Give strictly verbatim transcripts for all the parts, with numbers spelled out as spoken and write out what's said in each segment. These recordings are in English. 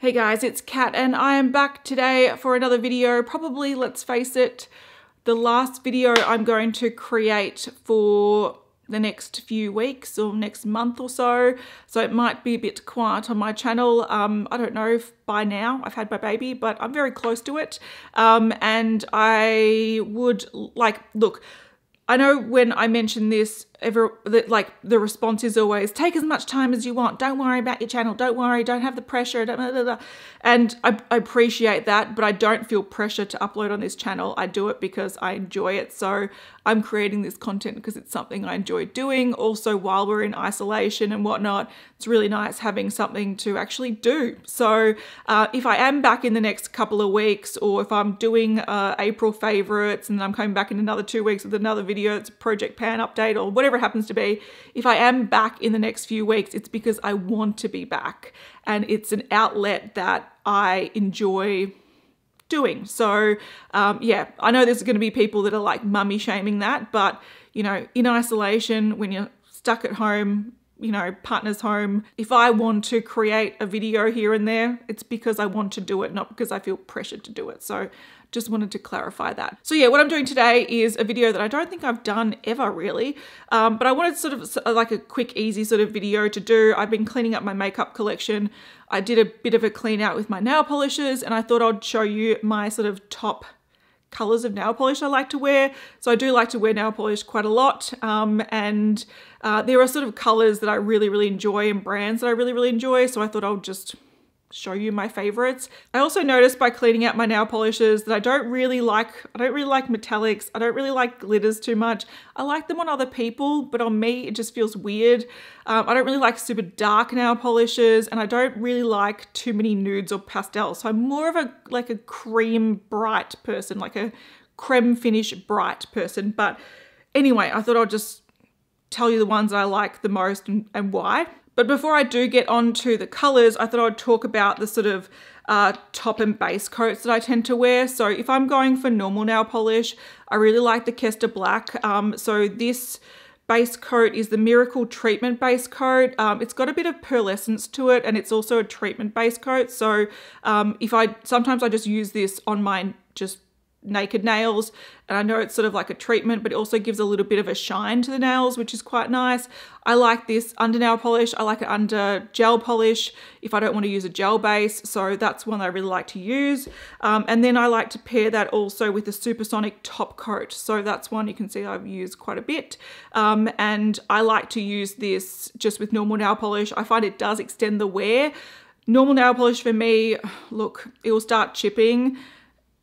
Hey guys, it's Kat and I am back today for another video. Probably, let's face it, the last video I'm going to create for the next few weeks or next month or so. So it might be a bit quiet on my channel. Um, I don't know if by now I've had my baby, but I'm very close to it. Um, and I would like, look, I know when I mention this, ever that like the response is always take as much time as you want. Don't worry about your channel. Don't worry. Don't have the pressure. Blah, blah, blah. And I, I appreciate that, but I don't feel pressure to upload on this channel. I do it because I enjoy it. So I'm creating this content because it's something I enjoy doing. Also, while we're in isolation and whatnot, it's really nice having something to actually do. So uh, if I am back in the next couple of weeks, or if I'm doing uh, April favorites and I'm coming back in another two weeks with another video, it's a Project Pan update or whatever it happens to be. If I am back in the next few weeks, it's because I want to be back and it's an outlet that I enjoy doing. So um, yeah, I know there's going to be people that are like mummy shaming that, but you know, in isolation, when you're stuck at home, you know, partner's home, if I want to create a video here and there, it's because I want to do it, not because I feel pressured to do it. So just wanted to clarify that. So yeah, what I'm doing today is a video that I don't think I've done ever really, um, but I wanted sort of like a quick, easy sort of video to do. I've been cleaning up my makeup collection. I did a bit of a clean out with my nail polishes and I thought I'd show you my sort of top colors of nail polish I like to wear. So I do like to wear nail polish quite a lot. Um, and uh, there are sort of colors that I really, really enjoy and brands that I really, really enjoy. So I thought I'll just show you my favorites. I also noticed by cleaning out my nail polishes that I don't really like, I don't really like metallics. I don't really like glitters too much. I like them on other people, but on me, it just feels weird. Um, I don't really like super dark nail polishes and I don't really like too many nudes or pastels. So I'm more of a, like a cream bright person, like a creme finish bright person. But anyway, I thought I'll just tell you the ones that I like the most and, and why. But before I do get on to the colors, I thought I'd talk about the sort of uh, top and base coats that I tend to wear. So if I'm going for normal nail polish, I really like the Kester Black. Um, so this base coat is the Miracle Treatment Base Coat. Um, it's got a bit of pearlescence to it and it's also a treatment base coat. So um, if I, sometimes I just use this on my just naked nails, and I know it's sort of like a treatment, but it also gives a little bit of a shine to the nails, which is quite nice. I like this under nail polish. I like it under gel polish if I don't want to use a gel base. So that's one that I really like to use. Um, and then I like to pair that also with a Supersonic top coat. So that's one you can see I've used quite a bit. Um, and I like to use this just with normal nail polish. I find it does extend the wear. Normal nail polish for me, look, it will start chipping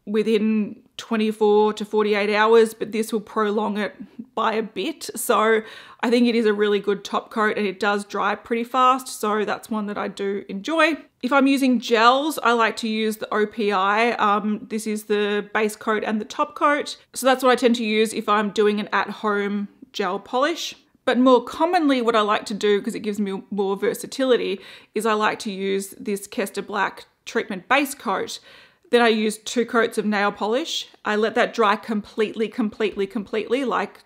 within twenty-four to forty-eight hours, but this will prolong it by a bit. So I think it is a really good top coat and it does dry pretty fast. So that's one that I do enjoy. If I'm using gels, I like to use the O P I. Um, this is the base coat and the top coat. So that's what I tend to use if I'm doing an at-home gel polish. But more commonly what I like to do, because it gives me more versatility, is I like to use this Kester Black treatment base coat. Then I use two coats of nail polish. I let that dry completely, completely, completely, like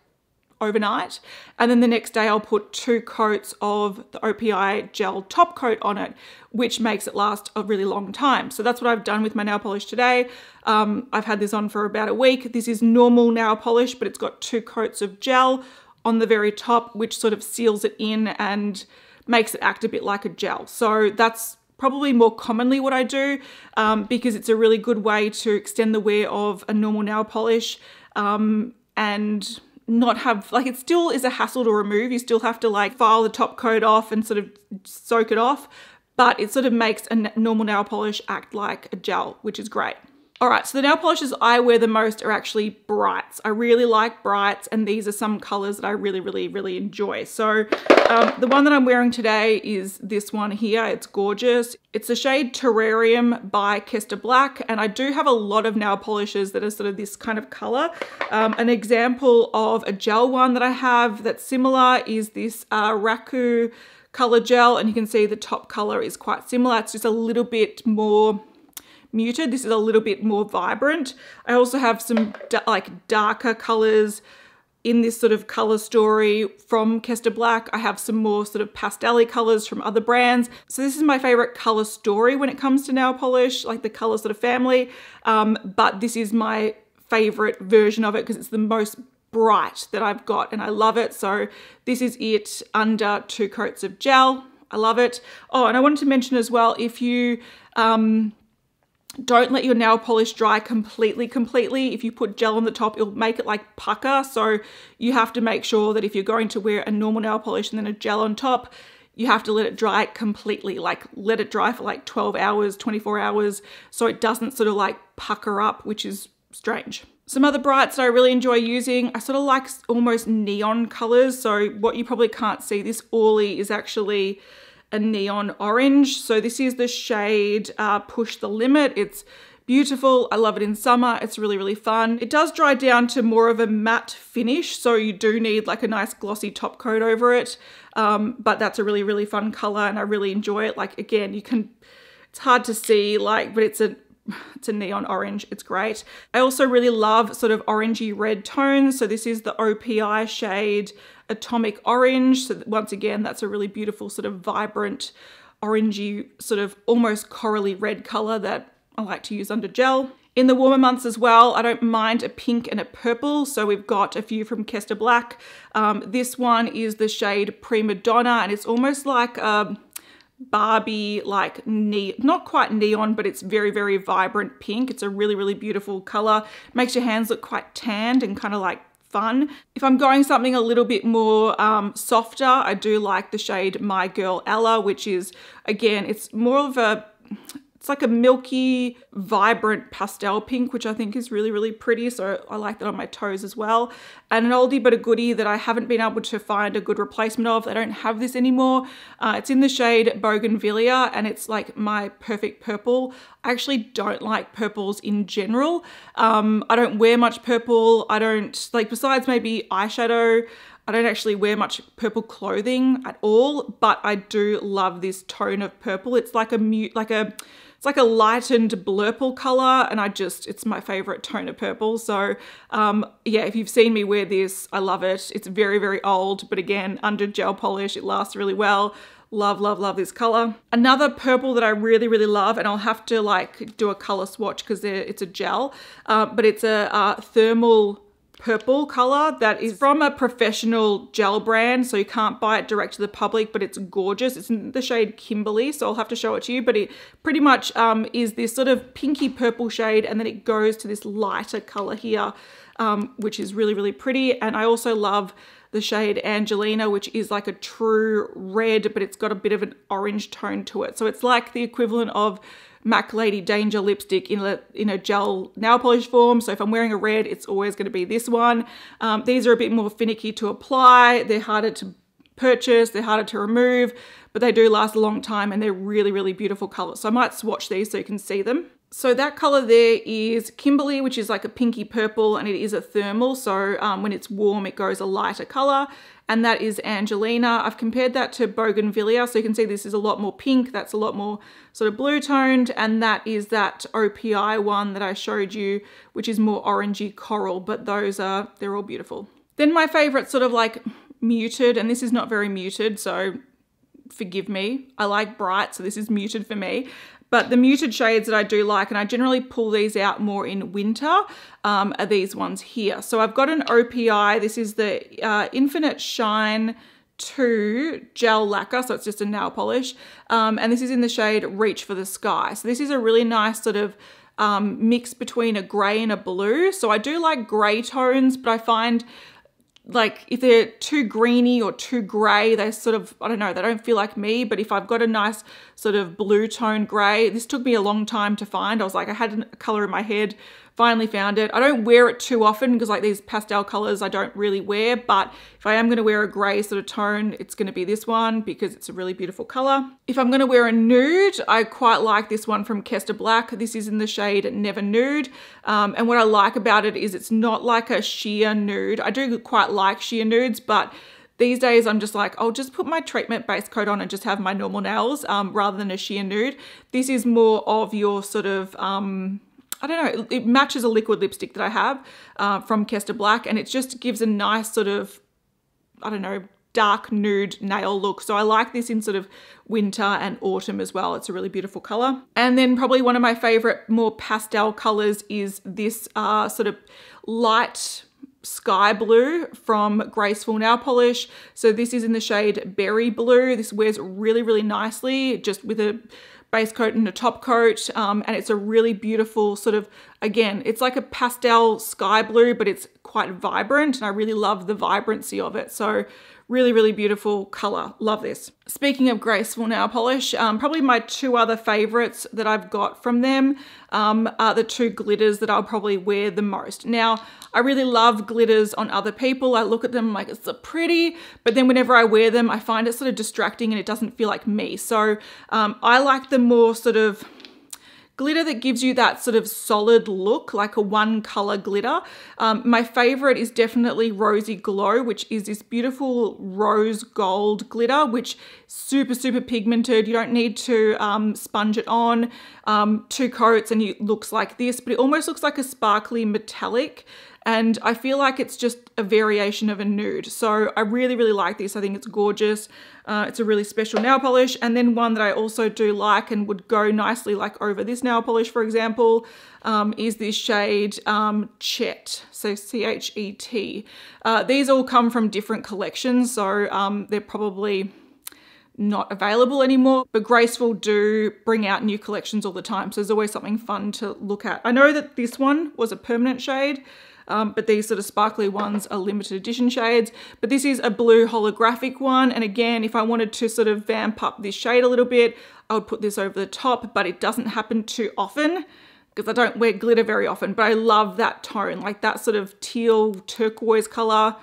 overnight. And then the next day I'll put two coats of the O P I gel top coat on it, which makes it last a really long time. So that's what I've done with my nail polish today. Um, I've had this on for about a week. This is normal nail polish, but it's got two coats of gel on the very top, which sort of seals it in and makes it act a bit like a gel. So that's probably more commonly what I do, um, because it's a really good way to extend the wear of a normal nail polish, um, and not have, like, it still is a hassle to remove. You still have to like file the top coat off and sort of soak it off, but it sort of makes a normal nail polish act like a gel, which is great. All right, so the nail polishes I wear the most are actually brights. I really like brights, and these are some colors that I really, really, really enjoy. So um, the one that I'm wearing today is this one here. It's gorgeous. It's the shade Terrarium by Kester Black, and I do have a lot of nail polishes that are sort of this kind of color. Um, an example of a gel one that I have that's similar is this uh, Raku color gel, and you can see the top color is quite similar. It's just a little bit more muted. This is a little bit more vibrant. I also have some da- like darker colors in this sort of color story from Kester Black. I have some more sort of pastel-y colors from other brands. So this is my favorite color story when it comes to nail polish, like the color sort of family. Um, but this is my favorite version of it because it's the most bright that I've got and I love it. So this is it under two coats of gel. I love it. Oh, and I wanted to mention as well, if you um, don't let your nail polish dry completely, completely, if you put gel on the top, it'll make it like pucker. So you have to make sure that if you're going to wear a normal nail polish and then a gel on top, you have to let it dry completely, like let it dry for like twelve hours, twenty-four hours. So it doesn't sort of like pucker up, which is strange. Some other brights that I really enjoy using, I sort of like almost neon colors. So what you probably can't see, this Orly is actually a neon orange. So this is the shade uh, Push the Limit. It's beautiful. I love it in summer. It's really, really fun. It does dry down to more of a matte finish. So you do need like a nice glossy top coat over it. Um, but that's a really, really fun color and I really enjoy it. Like again, you can, it's hard to see like, but it's a, It's a neon orange, it's great. I also really love sort of orangey red tones. So this is the O P I shade Atomic Orange. So once again, that's a really beautiful sort of vibrant orangey, sort of almost corally red color that I like to use under gel. In the warmer months as well, I don't mind a pink and a purple. So we've got a few from Kester Black. Um, this one is the shade Prima Donna and it's almost like a Barbie, like ne not quite neon, but it's very, very vibrant pink. It's a really, really beautiful color. Makes your hands look quite tanned and kind of like fun. If I'm going something a little bit more um, softer, I do like the shade My Girl Ella, which is, again, it's more of a, it's like a milky, vibrant pastel pink, which I think is really, really pretty. So I like that on my toes as well. And an oldie but a goodie that I haven't been able to find a good replacement of. I don't have this anymore. Uh, it's in the shade Bougainvillea and it's like my perfect purple. I actually don't like purples in general. Um, I don't wear much purple. I don't, like besides maybe eyeshadow, I don't actually wear much purple clothing at all, but I do love this tone of purple. It's like a mute, like a, it's like a lightened blurple color and I just, it's my favorite tone of purple. So um, yeah, if you've seen me wear this, I love it. It's very, very old, but again, under gel polish, it lasts really well. Love, love, love this color. Another purple that I really, really love, and I'll have to like do a color swatch because it's a gel, uh, but it's a uh, thermal purple color that is from a professional gel brand, so you can't buy it direct to the public, but it's gorgeous. It's in the shade Kimberly, so I'll have to show it to you, but it pretty much um, is this sort of pinky purple shade, and then it goes to this lighter color here, um, which is really, really pretty. And I also love the shade Angelina, which is like a true red, but it's got a bit of an orange tone to it. So it's like the equivalent of MAC Lady Danger lipstick in a, in a gel nail polish form. So if I'm wearing a red, it's always going to be this one. Um, these are a bit more finicky to apply. They're harder to purchase. They're harder to remove, but they do last a long time and they're really, really beautiful colors. So I might swatch these so you can see them. So that color there is Kimberly, which is like a pinky purple and it is a thermal. So um, when it's warm, it goes a lighter color. And that is Angelina. I've compared that to Bougainvillea. So you can see this is a lot more pink. That's a lot more sort of blue toned. And that is that O P I one that I showed you, which is more orangey coral, but those are, they're all beautiful. Then my favorite sort of like muted, and this is not very muted, so forgive me. I like bright, so this is muted for me. But the muted shades that I do like, and I generally pull these out more in winter, um, are these ones here. So I've got an O P I. This is the uh, Infinite Shine two Gel Lacquer. So it's just a nail polish. Um, and this is in the shade Reach for the Sky. So this is a really nice sort of um, mix between a gray and a blue. So I do like gray tones, but I find like if they're too greeny or too gray, they sort of, I don't know, they don't feel like me. But if I've got a nice sort of blue tone gray, this took me a long time to find. I was like, I had a color in my head, finally found it. I don't wear it too often because like these pastel colors I don't really wear, but if I am going to wear a gray sort of tone, it's going to be this one because it's a really beautiful color. If I'm going to wear a nude, I quite like this one from Kester Black. This is in the shade Never Nude. Um, and what I like about it is it's not like a sheer nude. I do quite like like sheer nudes, but these days I'm just like, I'll just put my treatment base coat on and just have my normal nails um, rather than a sheer nude. This is more of your sort of um, I don't know, it, it matches a liquid lipstick that I have uh, from Kester Black, and it just gives a nice sort of, I don't know, dark nude nail look. So I like this in sort of winter and autumn as well. It's a really beautiful color. And then probably one of my favorite more pastel colors is this uh, sort of light sky blue from Graceful Nail Polish. So this is in the shade Berry Blue. This wears really, really nicely just with a base coat and a top coat. Um, and it's a really beautiful sort of, again, it's like a pastel sky blue, but it's quite vibrant. And I really love the vibrancy of it. So really, really beautiful color. Love this. Speaking of Graceful Nail Polish, um, probably my two other favorites that I've got from them um, are the two glitters that I'll probably wear the most. Now, I really love glitters on other people. I look at them like it's so pretty, but then whenever I wear them, I find it sort of distracting and it doesn't feel like me. So um, I like the more sort of glitter that gives you that sort of solid look, like a one color glitter. Um, my favorite is definitely Rosy Glow, which is this beautiful rose gold glitter, which super, super pigmented. You don't need to um, sponge it on, um, two coats, and it looks like this, but it almost looks like a sparkly metallic. And I feel like it's just a variation of a nude. So I really, really like this. I think it's gorgeous. Uh, it's a really special nail polish. And then one that I also do like and would go nicely like over this nail polish, for example, um, is this shade um, Chet. So C H E T. Uh, these all come from different collections. So um, they're probably not available anymore, but Graceful do bring out new collections all the time. So there's always something fun to look at. I know that this one was a permanent shade. Um, but these sort of sparkly ones are limited edition shades. But this is a blue holographic one. And again, if I wanted to sort of vamp up this shade a little bit, I would put this over the top, but it doesn't happen too often because I don't wear glitter very often, but I love that tone, like that sort of teal turquoise color,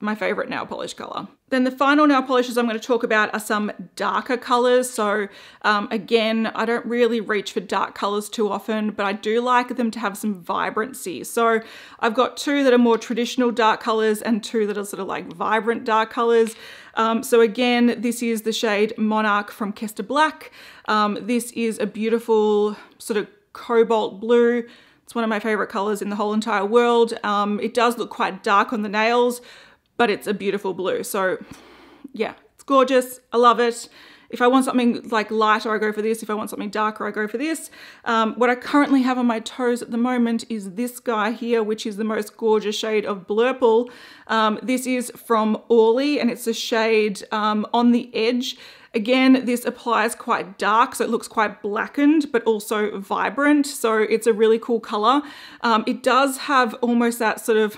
my favorite nail polish color. Then the final nail polishes I'm going to talk about are some darker colors. So um, again, I don't really reach for dark colors too often, but I do like them to have some vibrancy. So I've got two that are more traditional dark colors and two that are sort of like vibrant dark colors. Um, so again, this is the shade Monarch from Kester Black. Um, this is a beautiful sort of cobalt blue. It's one of my favorite colors in the whole entire world. Um, it does look quite dark on the nails, but it's a beautiful blue. So yeah, it's gorgeous. I love it. If I want something like lighter, I go for this. If I want something darker, I go for this. Um, what I currently have on my toes at the moment is this guy here, which is the most gorgeous shade of Blurple. Um, this is from Orly, and it's a shade um, On the Edge. Again, this applies quite dark, so it looks quite blackened, but also vibrant. So it's a really cool color. Um, it does have almost that sort of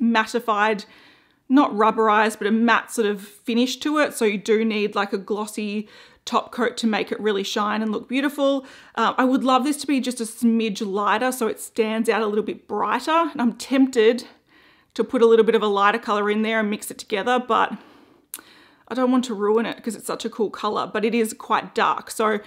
mattified, not rubberized, but a matte sort of finish to it. So you do need like a glossy top coat to make it really shine and look beautiful. Uh, I would love this to be just a smidge lighter so it stands out a little bit brighter. And I'm tempted to put a little bit of a lighter color in there and mix it together, but I don't want to ruin it because it's such a cool color, but it is quite dark. So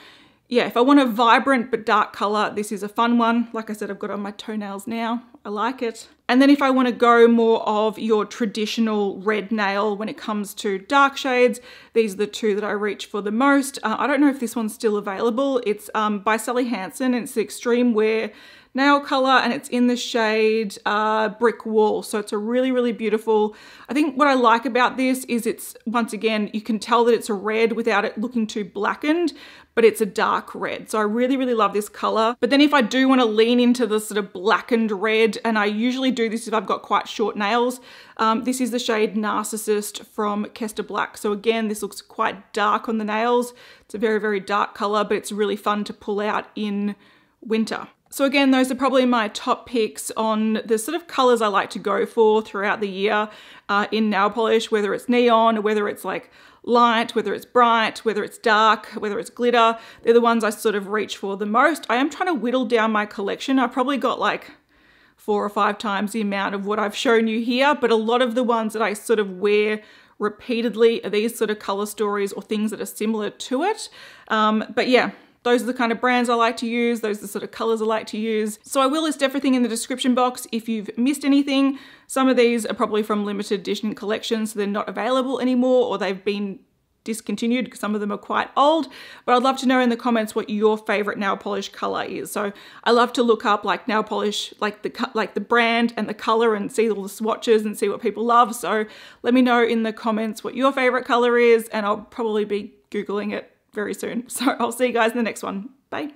yeah, if I want a vibrant but dark color, this is a fun one. Like I said, I've got it on my toenails now. I like it. And then if I want to go more of your traditional red nail when it comes to dark shades, these are the two that I reach for the most. Uh, I don't know if this one's still available. It's um, by Sally Hansen, and it's the Extreme Wear nail color, and it's in the shade uh, Brick Wall. So it's a really, really beautiful. I think what I like about this is it's, once again, you can tell that it's a red without it looking too blackened, but it's a dark red. So I really, really love this color. But then if I do want to lean into the sort of blackened red, and I usually do this if I've got quite short nails, um, this is the shade Narcissist from Kester Black. So again, this looks quite dark on the nails. It's a very, very dark color, but it's really fun to pull out in winter. So again, those are probably my top picks on the sort of colors I like to go for throughout the year uh, in nail polish, whether it's neon, whether it's like light, whether it's bright, whether it's dark, whether it's glitter. They're the ones I sort of reach for the most. I am trying to whittle down my collection. I've probably got like four or five times the amount of what I've shown you here, but a lot of the ones that I sort of wear repeatedly are these sort of color stories or things that are similar to it. Um, but yeah. Those are the kind of brands I like to use. Those are the sort of colors I like to use. So I will list everything in the description box if you've missed anything. Some of these are probably from limited edition collections, so they're not available anymore, or they've been discontinued because some of them are quite old, but I'd love to know in the comments what your favorite nail polish color is. So I love to look up like nail polish, like the like the brand and the color, and see all the swatches and see what people love. So let me know in the comments what your favorite color is, and I'll probably be Googling it very soon. So I'll see you guys in the next one. Bye.